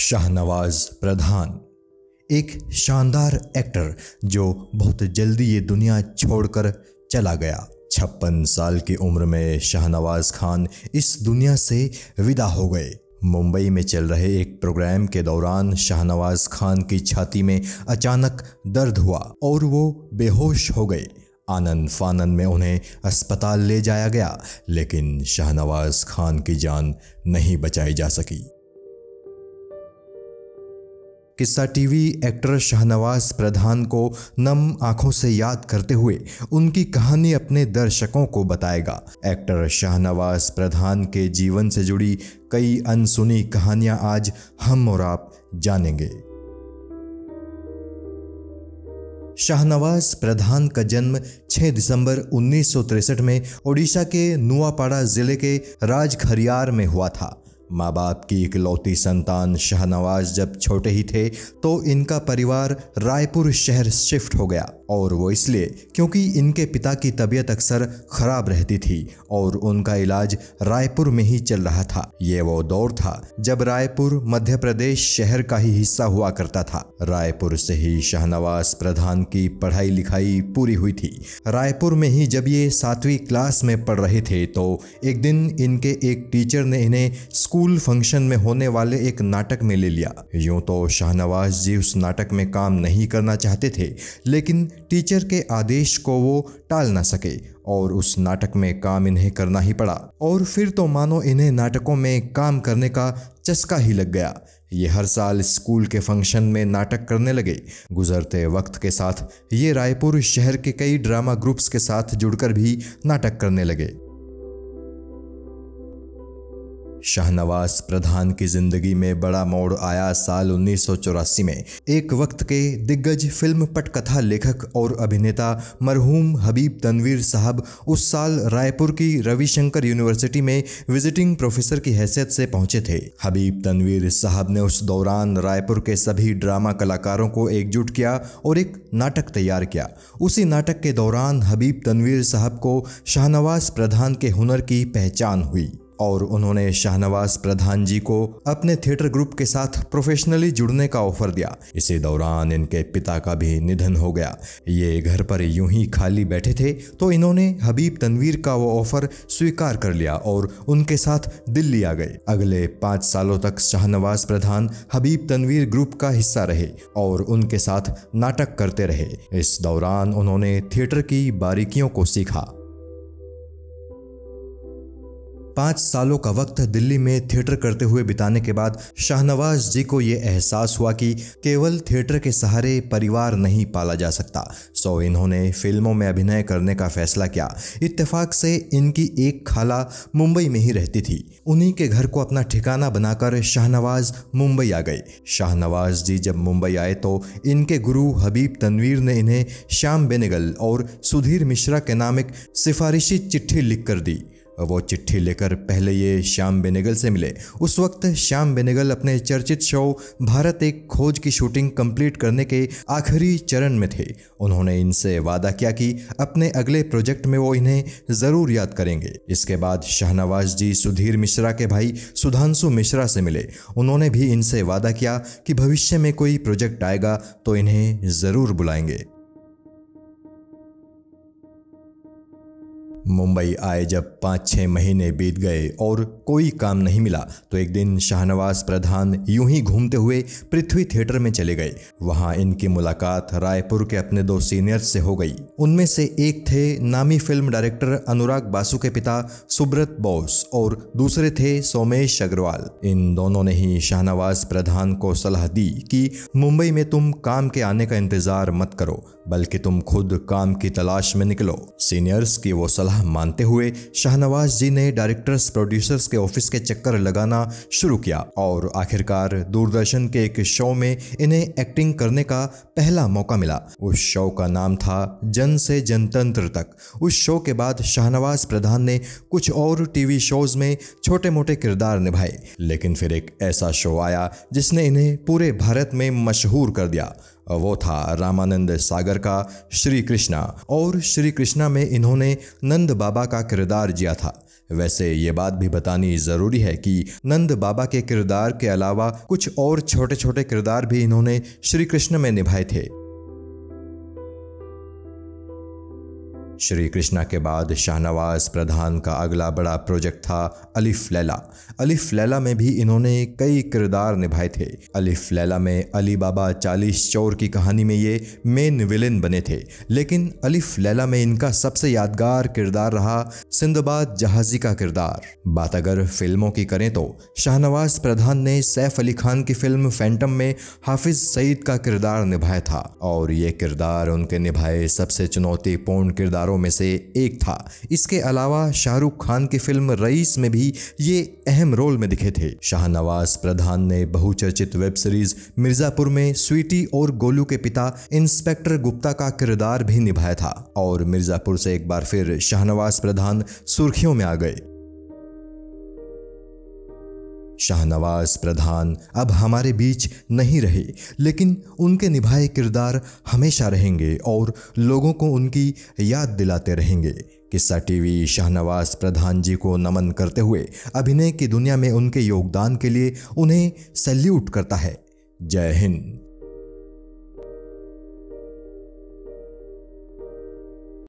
शाहनवाज प्रधान एक शानदार एक्टर जो बहुत जल्दी ये दुनिया छोड़कर चला गया। 56 साल की उम्र में शाहनवाज खान इस दुनिया से विदा हो गए। मुंबई में चल रहे एक प्रोग्राम के दौरान शाहनवाज खान की छाती में अचानक दर्द हुआ और वो बेहोश हो गए। आनन फानन में उन्हें अस्पताल ले जाया गया, लेकिन शाहनवाज खान की जान नहीं बचाई जा सकी। किस्सा टीवी एक्टर शाहनवाज प्रधान को नम आंखों से याद करते हुए उनकी कहानी अपने दर्शकों को बताएगा। एक्टर शाहनवाज प्रधान के जीवन से जुड़ी कई अनसुनी कहानियां आज हम और आप जानेंगे। शाहनवाज प्रधान का जन्म 6 दिसंबर 1963 में ओडिशा के नुआपाड़ा जिले के राजखरियार में हुआ था। माँ बाप की इकलौती संतान शाहनवाज जब छोटे ही थे तो इनका परिवार रायपुर शहर शिफ्ट हो गया, और वो इसलिए क्योंकि इनके पिता की तबीयत अक्सर खराब रहती थी और उनका इलाज रायपुर में ही चल रहा था। ये वो दौर था जब रायपुर मध्य प्रदेश शहर का ही हिस्सा हुआ करता था। रायपुर से ही शाहनवाज प्रधान की पढ़ाई लिखाई पूरी हुई थी। रायपुर में ही जब ये 7वीं क्लास में पढ़ रहे थे तो एक दिन इनके एक टीचर ने इन्हें स्कूल फंक्शन में होने वाले एक नाटक में ले लिया। यूं तो शाहनवाज जी उस नाटक में काम नहीं करना चाहते थे, लेकिन टीचर के आदेश को वो टाल ना सके और उस नाटक में काम इन्हें करना ही पड़ा। और फिर तो मानो इन्हें नाटकों में काम करने का चस्का ही लग गया। ये हर साल स्कूल के फंक्शन में नाटक करने लगे। गुजरते वक्त के साथ ये रायपुर शहर के कई ड्रामा ग्रुप्स के साथ जुड़कर भी नाटक करने लगे। शाहनवाज प्रधान की जिंदगी में बड़ा मोड़ आया साल 1984 में। एक वक्त के दिग्गज फिल्म पटकथा लेखक और अभिनेता मरहूम हबीब तनवीर साहब उस साल रायपुर की रविशंकर यूनिवर्सिटी में विजिटिंग प्रोफेसर की हैसियत से पहुंचे थे। हबीब तनवीर साहब ने उस दौरान रायपुर के सभी ड्रामा कलाकारों को एकजुट किया और एक नाटक तैयार किया। उसी नाटक के दौरान हबीब तनवीर साहब को शाहनवाज प्रधान के हुनर की पहचान हुई और उन्होंने शाहनवाज प्रधान जी को अपने थिएटर ग्रुप के साथ प्रोफेशनली जुड़ने का ऑफर दिया। इसी दौरान इनके पिता का भी निधन हो गया। ये घर पर यूं ही खाली बैठे थे तो इन्होंने हबीब तनवीर का वो ऑफर स्वीकार कर लिया और उनके साथ दिल्ली आ गए। अगले 5 सालों तक शाहनवाज प्रधान हबीब तनवीर ग्रुप का हिस्सा रहे और उनके साथ नाटक करते रहे। इस दौरान उन्होंने थिएटर की बारीकियों को सीखा। 5 सालों का वक्त दिल्ली में थिएटर करते हुए बिताने के बाद शाहनवाज जी को ये एहसास हुआ कि केवल थिएटर के सहारे परिवार नहीं पाला जा सकता, सो इन्होंने फिल्मों में अभिनय करने का फैसला किया। इत्तेफाक से इनकी एक खाला मुंबई में ही रहती थी। उन्हीं के घर को अपना ठिकाना बनाकर शाहनवाज मुंबई आ गए। शाहनवाज जी जब मुंबई आए तो इनके गुरु हबीब तनवीर ने इन्हें श्याम बेनेगल और सुधीर मिश्रा के नाम एक सिफारिशी चिट्ठी लिख कर दी। वो चिट्ठी लेकर पहले ये श्याम बेनेगल से मिले। उस वक्त श्याम बेनेगल अपने चर्चित शो भारत एक खोज की शूटिंग कंप्लीट करने के आखिरी चरण में थे। उन्होंने इनसे वादा किया कि अपने अगले प्रोजेक्ट में वो इन्हें ज़रूर याद करेंगे। इसके बाद शाहनवाज जी सुधीर मिश्रा के भाई सुधांशु मिश्रा से मिले। उन्होंने भी इनसे वादा किया कि भविष्य में कोई प्रोजेक्ट आएगा तो इन्हें ज़रूर बुलाएंगे। मुंबई आए जब 5-6 महीने बीत गए और कोई काम नहीं मिला तो एक दिन शाहनवाज प्रधान यूं ही घूमते हुए पृथ्वी थिएटर में चले गए। वहां इनकी मुलाकात रायपुर के अपने 2 सीनियर्स से हो गई। उनमें से एक थे नामी फिल्म डायरेक्टर अनुराग बासु के पिता सुब्रत बोस और दूसरे थे सोमेश अग्रवाल। इन दोनों ने ही शाहनवाज प्रधान को सलाह दी कि मुंबई में तुम काम के आने का इंतजार मत करो, बल्कि तुम खुद काम की तलाश में निकलो। सीनियर्स की वो सलाह मानते हुए शाहनवाज जी ने डायरेक्टर्स प्रोड्यूसर्स के ऑफिस के चक्कर लगाना शुरू किया और आखिरकार दूरदर्शन के एक शो में इन्हें एक्टिंग करने का पहला मौका मिला। उस शो का नाम था जन से जनतंत्र तक। उस शो के बाद शाहनवाज प्रधान ने कुछ और टीवी शोज में छोटे मोटे किरदार निभाए, लेकिन फिर एक ऐसा शो आया जिसने इन्हें पूरे भारत में मशहूर कर दिया। वो था रामानंद सागर का श्रीकृष्ण, और श्रीकृष्ण में इन्होंने नंद बाबा का किरदार जिया था। वैसे ये बात भी बतानी ज़रूरी है कि नंद बाबा के किरदार के अलावा कुछ और छोटे छोटे किरदार भी इन्होंने श्रीकृष्ण में निभाए थे। श्री कृष्णा के बाद शाहनवाज प्रधान का अगला बड़ा प्रोजेक्ट था अलीफ लैला। अलीफ लैला में भी इन्होंने कई किरदार निभाए थे। अलीफ लैला में अली बाबा 40 चोर की कहानी में ये मेन विलेन बने थे, लेकिन अलीफ लैला में इनका सबसे यादगार किरदार रहा सिंदबाद जहाजी का किरदार। बात अगर फिल्मों की करें तो शाहनवाज प्रधान ने सैफ अली खान की फिल्म फैंटम में हाफिज सईद का किरदार निभाया था और ये किरदार उनके निभाए सबसे चुनौतीपूर्ण किरदार में से एक था। इसके अलावा शाहरुख खान की फिल्म रईस में भी ये अहम रोल में दिखे थे। शाहनवाज प्रधान ने बहुचर्चित वेब सीरीज मिर्जापुर में स्वीटी और गोलू के पिता इंस्पेक्टर गुप्ता का किरदार भी निभाया था और मिर्जापुर से एक बार फिर शाहनवाज प्रधान सुर्खियों में आ गए। शाहनवाज प्रधान अब हमारे बीच नहीं रहे, लेकिन उनके निभाए किरदार हमेशा रहेंगे और लोगों को उनकी याद दिलाते रहेंगे। किस्सा टीवी शाहनवाज प्रधान जी को नमन करते हुए अभिनय की दुनिया में उनके योगदान के लिए उन्हें सैल्यूट करता है। जय हिंद।